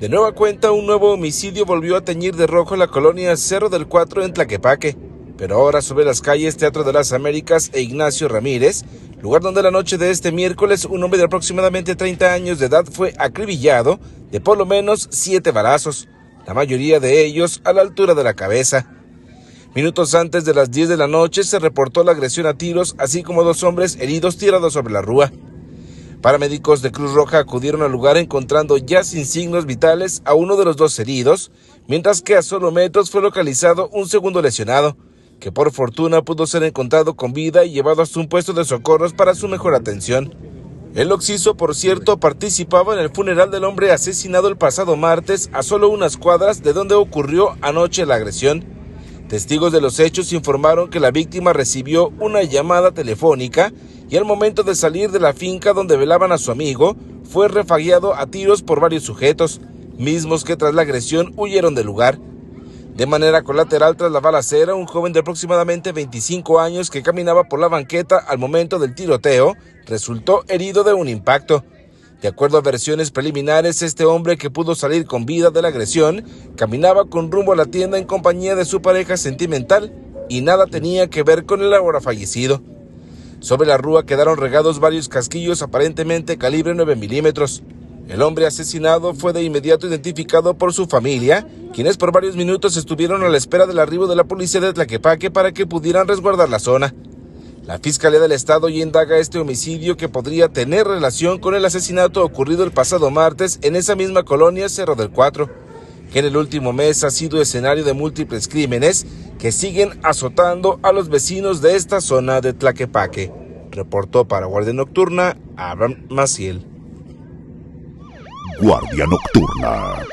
De nueva cuenta, un nuevo homicidio volvió a teñir de rojo la colonia Cerro del Cuatro en Tlaquepaque, pero ahora sobre las calles Teatro de las Américas e Ignacio Ramírez, lugar donde la noche de este miércoles un hombre de aproximadamente 30 años de edad fue acribillado de por lo menos 7 balazos, la mayoría de ellos a la altura de la cabeza. Minutos antes de las 10 de la noche se reportó la agresión a tiros, así como 2 hombres heridos tirados sobre la rúa. Paramédicos de Cruz Roja acudieron al lugar encontrando ya sin signos vitales a uno de los 2 heridos, mientras que a solo metros fue localizado un segundo lesionado, que por fortuna pudo ser encontrado con vida y llevado hasta un puesto de socorros para su mejor atención. El occiso, por cierto, participaba en el funeral del hombre asesinado el pasado martes a solo unas cuadras de donde ocurrió anoche la agresión. Testigos de los hechos informaron que la víctima recibió una llamada telefónica y al momento de salir de la finca donde velaban a su amigo, fue refagueado a tiros por varios sujetos, mismos que tras la agresión huyeron del lugar. De manera colateral, tras la balacera, un joven de aproximadamente 25 años que caminaba por la banqueta al momento del tiroteo, resultó herido de un impacto. De acuerdo a versiones preliminares, este hombre que pudo salir con vida de la agresión, caminaba con rumbo a la tienda en compañía de su pareja sentimental y nada tenía que ver con el ahora fallecido. Sobre la rúa quedaron regados varios casquillos aparentemente calibre 9 milímetros. El hombre asesinado fue de inmediato identificado por su familia, quienes por varios minutos estuvieron a la espera del arribo de la policía de Tlaquepaque para que pudieran resguardar la zona. La Fiscalía del Estado ya indaga este homicidio que podría tener relación con el asesinato ocurrido el pasado martes en esa misma colonia Cerro del Cuatro, que en el último mes ha sido escenario de múltiples crímenes que siguen azotando a los vecinos de esta zona de Tlaquepaque. Reportó para Guardia Nocturna, Abraham Maciel. Guardia Nocturna.